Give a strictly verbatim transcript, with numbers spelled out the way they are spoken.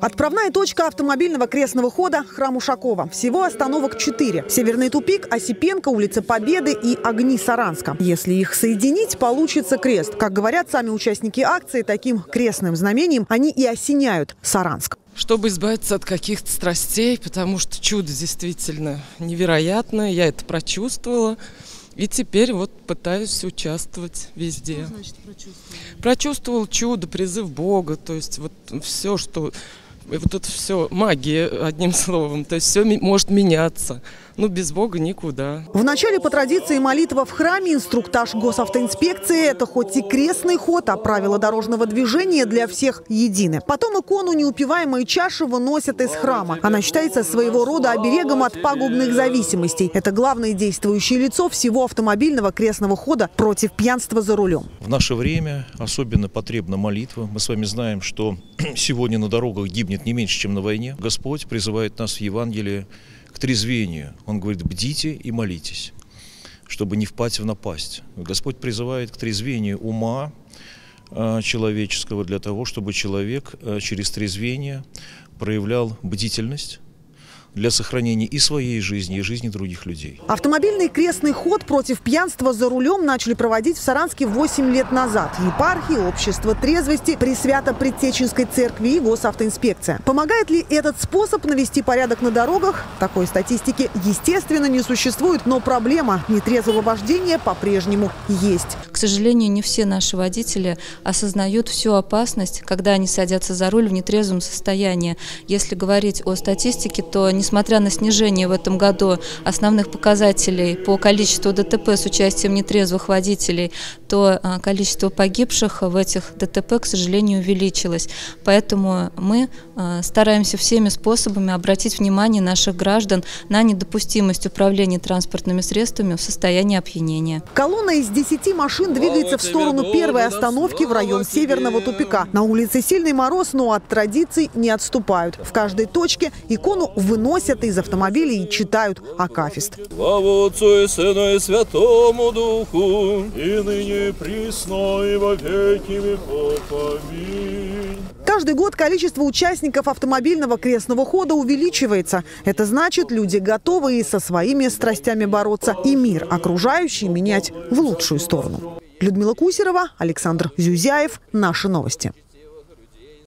Отправная точка автомобильного крестного хода – храм Ушакова. Всего остановок четыре. Северный тупик, Осипенко, улица Победы и огни Саранска. Если их соединить, получится крест. Как говорят сами участники акции, таким крестным знамением они и осеняют Саранск. Чтобы избавиться от каких-то страстей, потому что чудо действительно невероятное, я это прочувствовала. И теперь вот пытаюсь участвовать везде. Что значит прочувствовал? Прочувствовал чудо, призыв Бога, то есть вот все, что... Вот это все магия, одним словом. То есть все может меняться. Но без Бога никуда. Вначале по традиции молитва в храме, инструктаж госавтоинспекции. Это хоть и крестный ход, а правила дорожного движения для всех едины. Потом икону Неупиваемой Чаши выносят из храма. Она считается своего рода оберегом от пагубных зависимостей. Это главное действующее лицо всего автомобильного крестного хода против пьянства за рулем. В наше время особенно потребна молитва. Мы с вами знаем, что сегодня на дорогах гибнет не меньше, чем на войне. Господь призывает нас в Евангелии к трезвению. Он говорит: бдите и молитесь, чтобы не впасть в напасть. Господь призывает к трезвению ума человеческого для того, чтобы человек через трезвение проявлял бдительность для сохранения и своей жизни, и жизни других людей. Автомобильный крестный ход против пьянства за рулем начали проводить в Саранске восемь лет назад. Епархии, общество трезвости, Пресвято-Предтеченской церкви и госавтоинспекция. Помогает ли этот способ навести порядок на дорогах? Такой статистики, естественно, не существует, но проблема нетрезвого вождения по-прежнему есть. К сожалению, не все наши водители осознают всю опасность, когда они садятся за руль в нетрезвом состоянии. Если говорить о статистике, то несмотря на снижение в этом году основных показателей по количеству ДТП с участием нетрезвых водителей, то количество погибших в этих ДТП, к сожалению, увеличилось. Поэтому мы стараемся всеми способами обратить внимание наших граждан на недопустимость управления транспортными средствами в состоянии опьянения. Колонна из десяти машин двигается в сторону первой остановки в район Северного тупика. На улице сильный мороз, но от традиций не отступают. В каждой точке икону выносят из автомобилей и читают акафист. Слава Отцу и Сыну и Святому Духу, и ныне присно и во веки веков. Аминь. Каждый год количество участников автомобильного крестного хода увеличивается. Это значит, люди готовы и со своими страстями бороться, и мир окружающий менять в лучшую сторону. Людмила Кузерова, Александр Зюзяев. Наши новости.